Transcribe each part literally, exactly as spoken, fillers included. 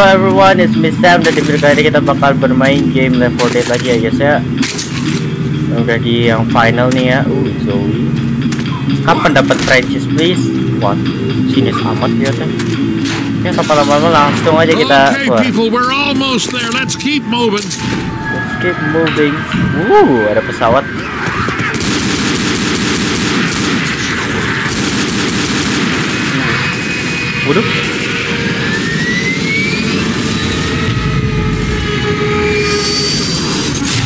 Halo everyone, it's Miss Sam. Dan di video kali ini kita bakal bermain game Left four Dead lagi ya guys ya. Udah di yang final nih ya. Uh, Zoe. Kapan dapat Francis please? What? Sinis amat ya kan. Ya kapan lama-lama langsung aja kita. Okay, people, we're almost there. Let's keep moving. Let's keep moving. Uh, ada pesawat. Waduh.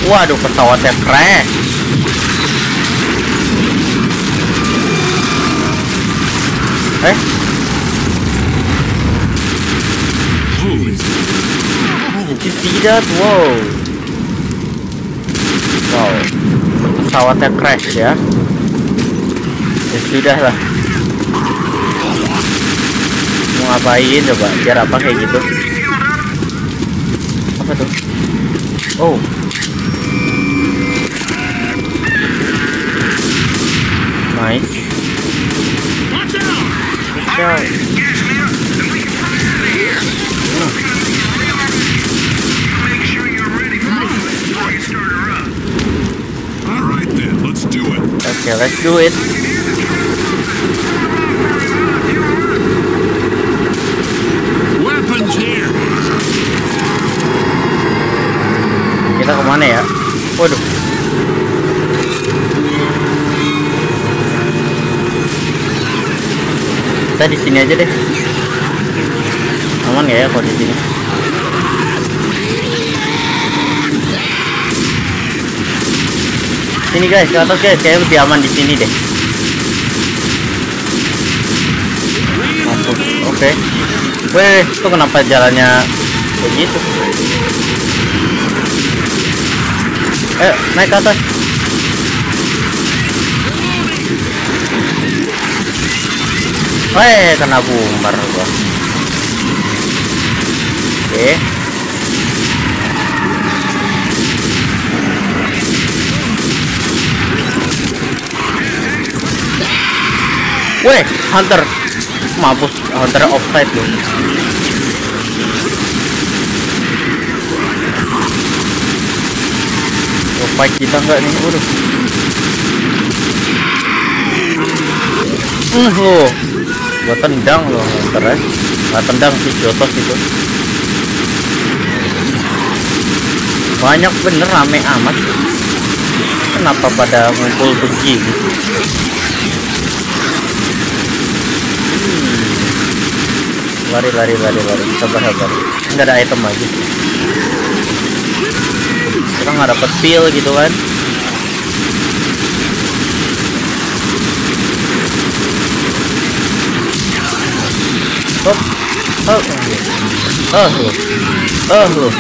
Waduh, pesawatnya crash. Eh? Tidak, wow. Wow, pesawatnya crash ya. Ya sudah lah. Mau ngapain coba? Biar apa kayak gitu? Apa tuh? Oh. Nice. Watch out. Watch out. Make sure you're ready for me before you start her up. All right then, let's do it. Okay, let's do it. Weapons here. Kita kemana ya? Waduh. Kita di sini aja deh, aman gak ya kalau di sini? Sini guys, ke atas guys, kayak lebih aman di sini deh. Masuk, oke. Okay. Weh, itu kenapa jalannya begitu? Eh, naik ke atas. Weh, kena boomer gua. Oke. Weh, hunter. Mampus, hunter offside loh. Lupa kita enggak nih, udah. Uhuh. Gua tendang loh, terus nggak tendang si jotos itu. Banyak bener, rame amat. Kenapa pada ngumpul begini? Hmm. Lari, lari, lari, lari. Sabar, sabar. Nggak ada item lagi. Kita nggak dapet pil gitu kan? Oh, oh, oh, oh, oh.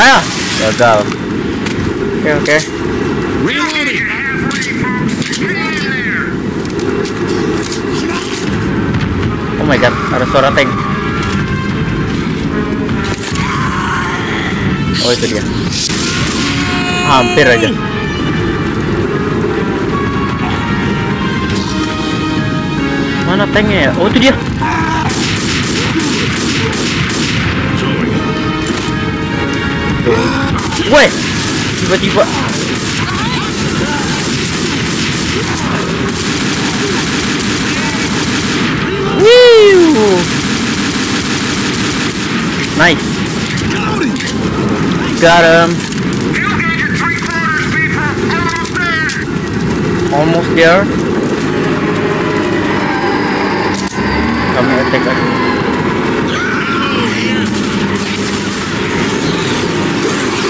Ah, gagal. Oke, oke. Oh my god, ada suara tank. Oh, itu dia. Hampir aja. Mana tanknya ya? Oh, itu dia. Tuh. Woi, tiba-tiba. Wih. Nice. Got him. Almost there. Kami attack lagi.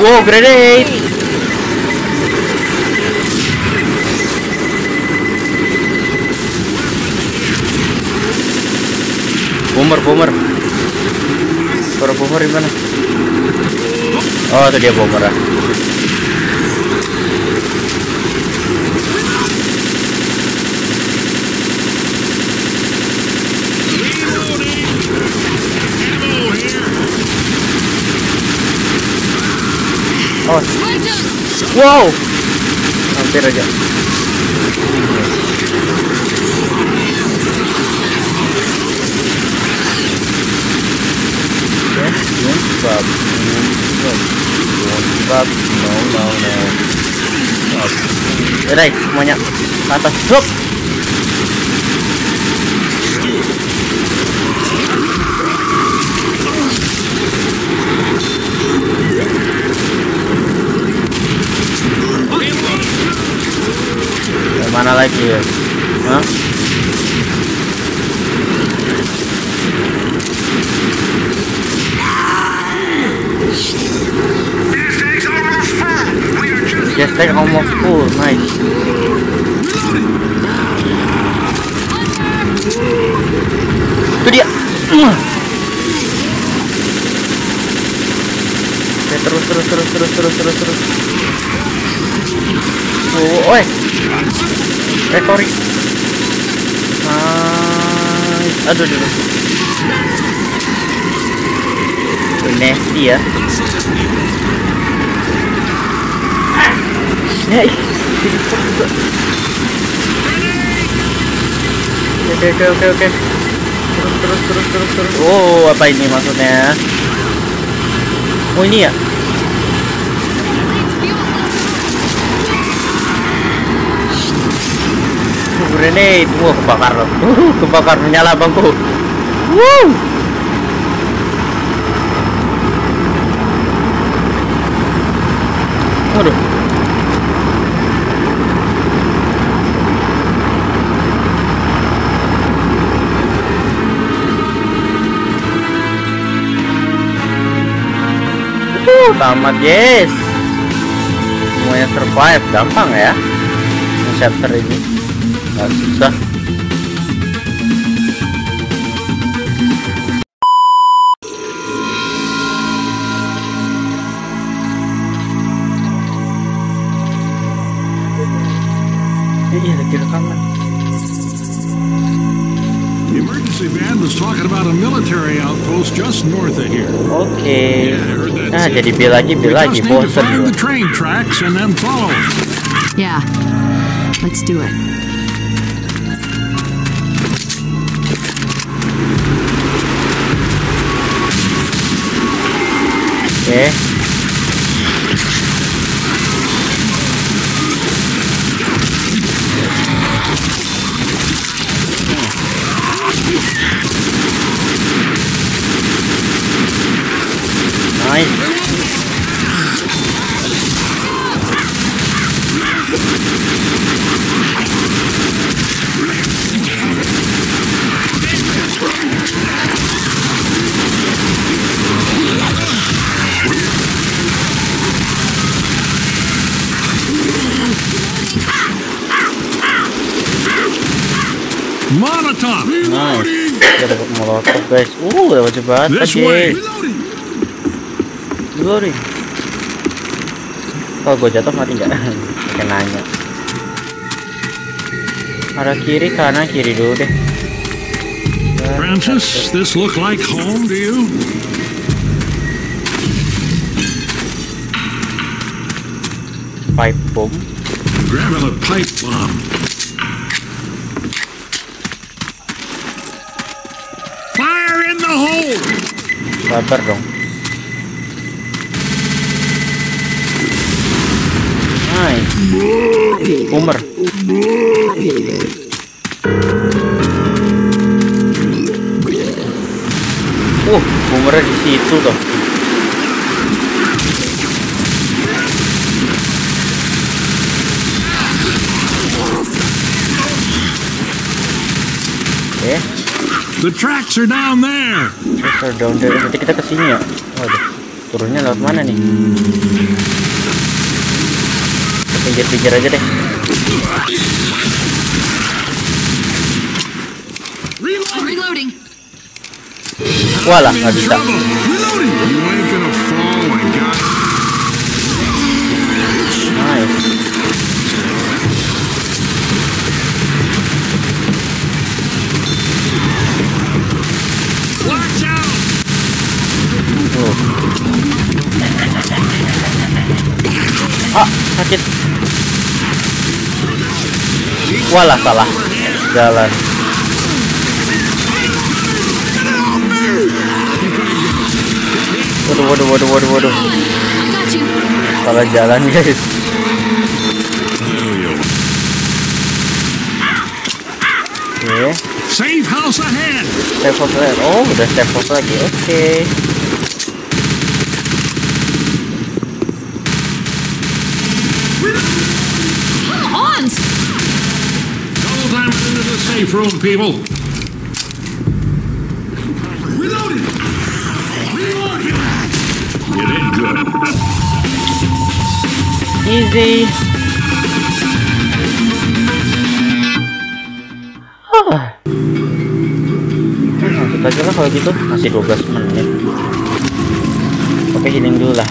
Wow, grenade. Boomer, boomer. Suara boomer gimana? Oh, itu dia boomer ah. Oh. Wow, hampir aja. Bab, bab, no, no, no. Udah, semuanya ke atas, drop. Mana lagi ya? Hah? Yes, they're almost full. Nice. Itu dia. Oke, terus terus terus terus terus terus terus. Oh, oi. Recovery. Nice. Aduh, aduh. Nasty ya. Ya, oke oke oke oke. Terus terus terus terus terus. Oh, apa ini maksudnya? Oh, ini ya. Grenade, wah, kebakar loh. Uh, kebakar, menyala bangku. Woo. Aduh. Tamat, guys. Semuanya survive, gampang ya. Chapter ini nggak susah. Iya, lagi rekaman. Oke. Ah, jadi B lagi, B lagi, bosen. Yeah, let's do it. Oke. Molotov. Nice. Kita dapat molotov, guys. Uh, dapat cepat. Loading. Oh, gue jatuh mati nggak? Pakai nanya. Arah kiri, kanan, kiri dulu deh. Francis, this look like home to you? Pipe bomb. Grab a pipe bomb. Fire in the hole. Sabar dong. Umar. Uh, Umarnya di situ tuh. Oke. The tracks are down there. Tracks are down there. Nanti kita kesini ya. Waduh, turunnya lewat mana nih? Pinggir-pinggir aja deh. Reloading. Walah, nggak bisa. Nice. Oh. Ah, sakit. Walah, salah jalan. Waduh, waduh, waduh, waduh, waduh. Salah jalan, guys. Oke. Save house ahead. Save house ahead. Oh, udah save house lagi. Oke. Okay. Safe room, people. Reloaded. Reloaded. You did good. Easy. Hah. Lanjut aja lah kalau gitu, masih dua belas menit. Oke, healing dulu lah.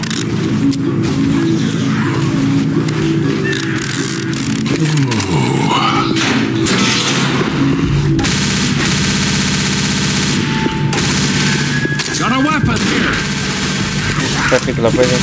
Perfect lah, perfect.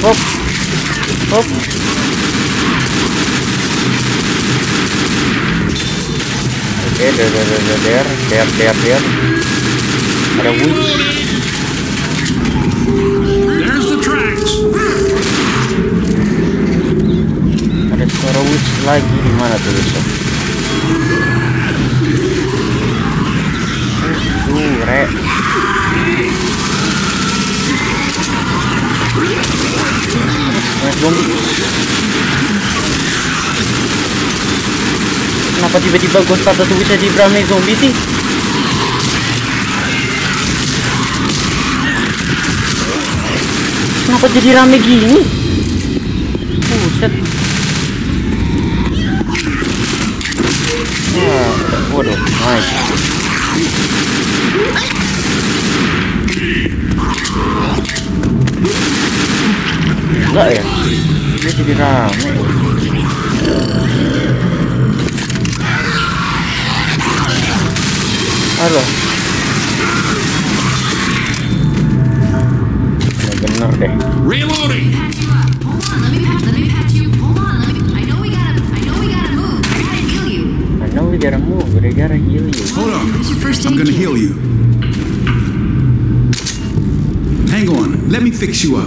Hop, hop. Oke, der, der, der, der, der, der, der. Ada witch. Ada suara witch lagi, di mana tuh? Re. Kenapa tiba-tiba gue status bisa di Bramley zombie sih? Kenapa jadi rame gini? Buset. Wah, waduh, naik. Enggak ya? Ini jadi rame. Aduh. Okay. Reloading. I know we gotta move, but I gotta heal you. Hold on. I'm gonna heal you. Hang on. Let me fix you up.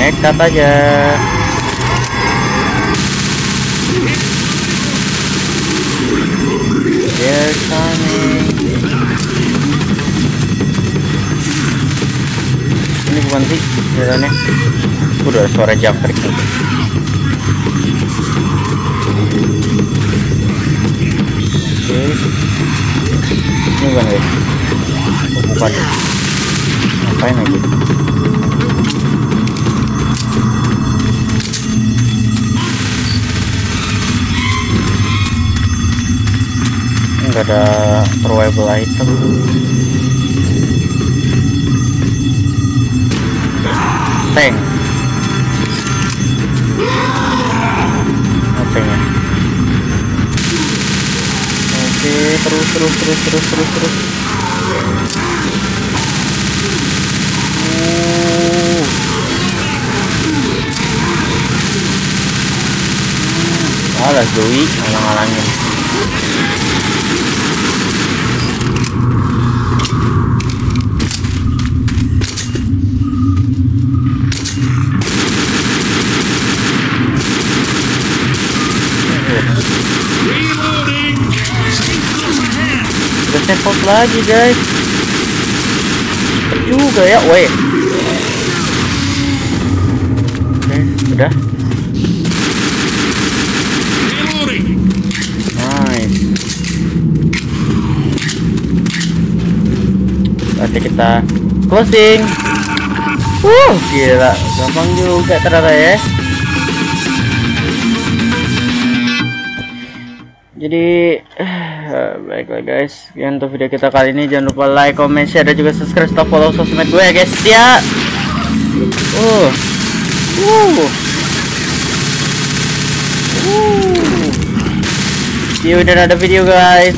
Nekat aja. They're coming. Ini bukan sih jalannya. Udah suara jumper nih. Oke. Ini bukan guys. Bukan. Ngapain lagi? Nggak ada throwable item. Tank. Apa ya? Oke, terus terus terus terus terus terus. Uh. Alah Zoe, ngalang-ngalangin. Repot lagi guys, cepet juga ya, woi. Oke, udah. Nice. Berarti kita closing. Wuh, gila, gampang juga ternyata ya. Jadi eh, baiklah guys, sekian untuk video kita kali ini. Jangan lupa like, comment, share, dan juga subscribe atau follow sosmed gue ya guys ya. Uh, uh, uh. See you in another video guys.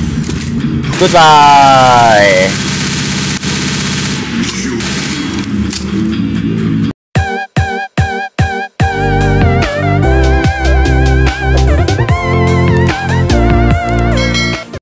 Goodbye.